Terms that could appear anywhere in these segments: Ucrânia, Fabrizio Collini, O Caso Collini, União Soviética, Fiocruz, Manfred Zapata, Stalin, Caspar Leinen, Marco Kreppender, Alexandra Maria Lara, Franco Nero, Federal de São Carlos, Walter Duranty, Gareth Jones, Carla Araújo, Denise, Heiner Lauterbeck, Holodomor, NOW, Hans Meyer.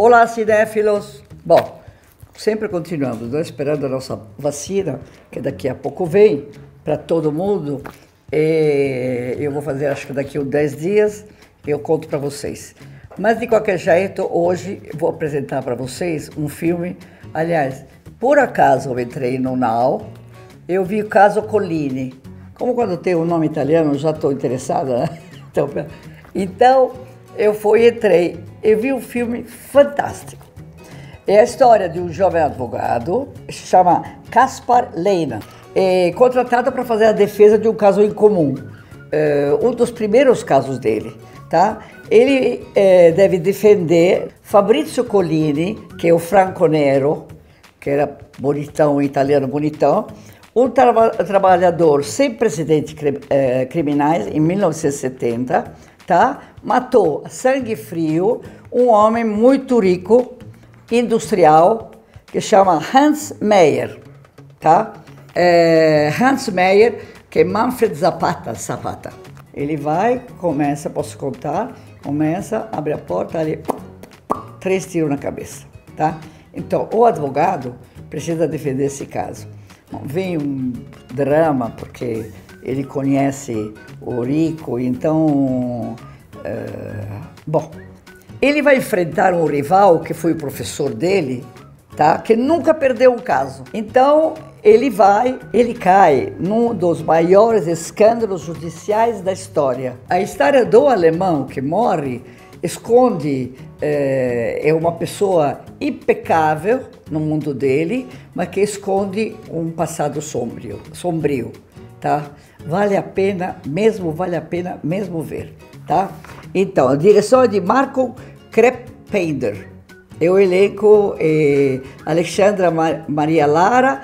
Olá, cinéfilos! Bom, sempre continuamos, né? Esperando a nossa vacina, que daqui a pouco vem para todo mundo. E eu vou fazer, acho que daqui a 10 dias, eu conto para vocês. Mas, de qualquer jeito, hoje vou apresentar para vocês um filme. Aliás, por acaso eu entrei no NOW, eu vi o caso Collini. Como quando tem um nome italiano, eu já estou interessada, né? Então, eu fui, entrei e vi um filme fantástico. É a história de um jovem advogado, se chama Caspar Leinen, contratado para fazer a defesa de um caso incomum, um dos primeiros casos dele. Tá? Ele deve defender Fabrizio Collini, que é o Franco Nero, que era bonitão, um italiano bonitão, um trabalhador sem precedentes criminais, em 1970, tá? Matou a sangue frio um homem muito rico, industrial, que chama Hans Meyer, tá? Hans Meyer, que é Manfred Zapata. Ele vai, começa, posso contar, começa, abre a porta, ali, 3 tiros na cabeça, tá? Então, o advogado precisa defender esse caso. Bom, vem um drama, porque ele conhece o rico, então... bom, ele vai enfrentar um rival, que foi o professor dele, tá? Que nunca perdeu um caso. Então, ele cai num dos maiores escândalos judiciais da história. A história do alemão que morre esconde uma pessoa impecável no mundo dele, mas que esconde um passado sombrio, tá? Vale a pena mesmo ver, tá? Então, a direção é de Marco Kreppender. O elenco é Alexandra Maria Lara,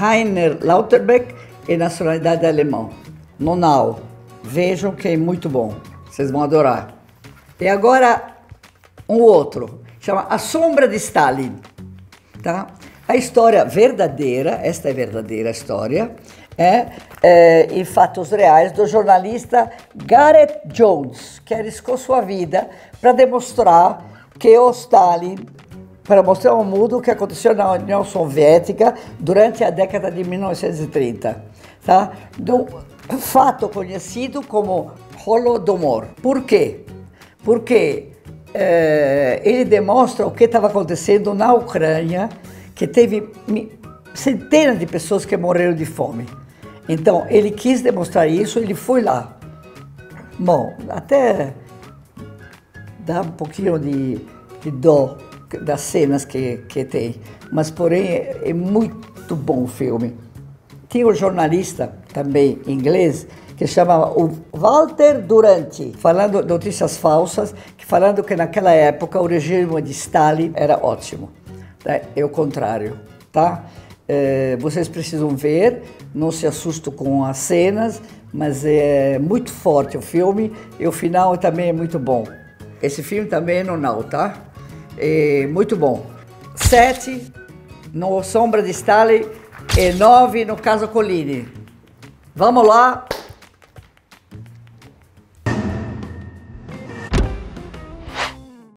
Heiner Lauterbeck e nacionalidade alemão. No Now. Vejam que é muito bom. Vocês vão adorar. E agora um outro, chama A Sombra de Stalin, tá? A história verdadeira, esta é a verdadeira história, em fatos reais, do jornalista Gareth Jones, que arriscou sua vida para demonstrar que o Stalin, para mostrar ao mundo o que aconteceu na União Soviética durante a década de 1930, tá? Do fato conhecido como Holodomor. Por quê? Porque ele demonstra o que estava acontecendo na Ucrânia, que teve centenas de pessoas que morreram de fome. Então, ele quis demonstrar isso, ele foi lá. Bom, até dá um pouquinho de dó das cenas que tem, mas, porém, é muito bom o filme. Tinha um jornalista, também inglês, que chamava o Walter Duranty, falando notícias falsas, falando que naquela época o regime de Stalin era ótimo. É o contrário, tá? Vocês precisam ver, não se assustam com as cenas, mas é muito forte o filme e o final também é muito bom. Esse filme também é no NOW, tá? É muito bom. 7 no Sombra de Stalin e 9 no caso Collini. Vamos lá!